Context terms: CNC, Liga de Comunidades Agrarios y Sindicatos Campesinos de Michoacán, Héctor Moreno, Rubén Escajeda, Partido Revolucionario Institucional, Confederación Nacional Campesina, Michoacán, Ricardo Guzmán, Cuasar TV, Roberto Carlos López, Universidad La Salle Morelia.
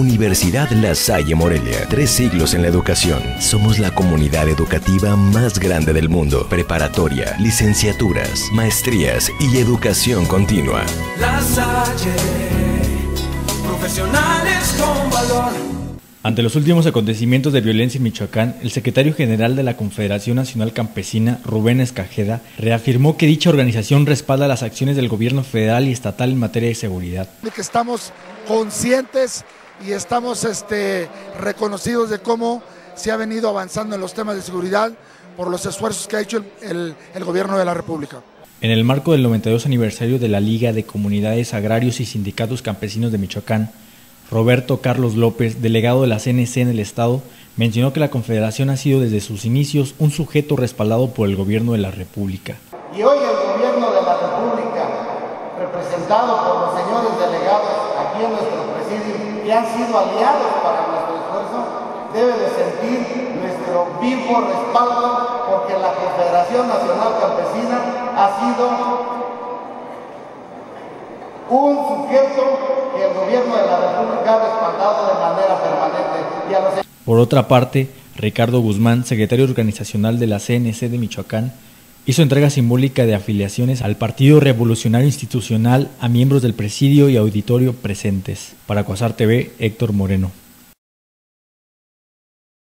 Universidad La Salle Morelia. 3 siglos en la educación. Somos la comunidad educativa más grande del mundo. Preparatoria, licenciaturas, maestrías y educación continua. La Salle, profesionales con valor. Ante los últimos acontecimientos de violencia en Michoacán, el secretario general de la Confederación Nacional Campesina, Rubén Escajeda, reafirmó que dicha organización respalda las acciones del gobierno federal y estatal en materia de seguridad. Que estamos conscientes y estamos reconocidos de cómo se ha venido avanzando en los temas de seguridad por los esfuerzos que ha hecho el gobierno de la República. En el marco del 92 aniversario de la Liga de Comunidades Agrarios y Sindicatos Campesinos de Michoacán, Roberto Carlos López, delegado de la CNC en el Estado, mencionó que la Confederación ha sido desde sus inicios un sujeto respaldado por el Gobierno de la República. Y hoy el Gobierno de la República, representado por los señores delegados aquí en nuestro presidio, que han sido aliados para nuestro esfuerzo, debe de sentir nuestro vivo respaldo, porque la Confederación Nacional Campesina ha sido un sujeto que el gobierno de la República ha respaldado de manera permanente. Por otra parte, Ricardo Guzmán, secretario organizacional de la CNC de Michoacán, hizo entrega simbólica de afiliaciones al Partido Revolucionario Institucional a miembros del presidio y auditorio presentes. Para Cuasar TV, Héctor Moreno.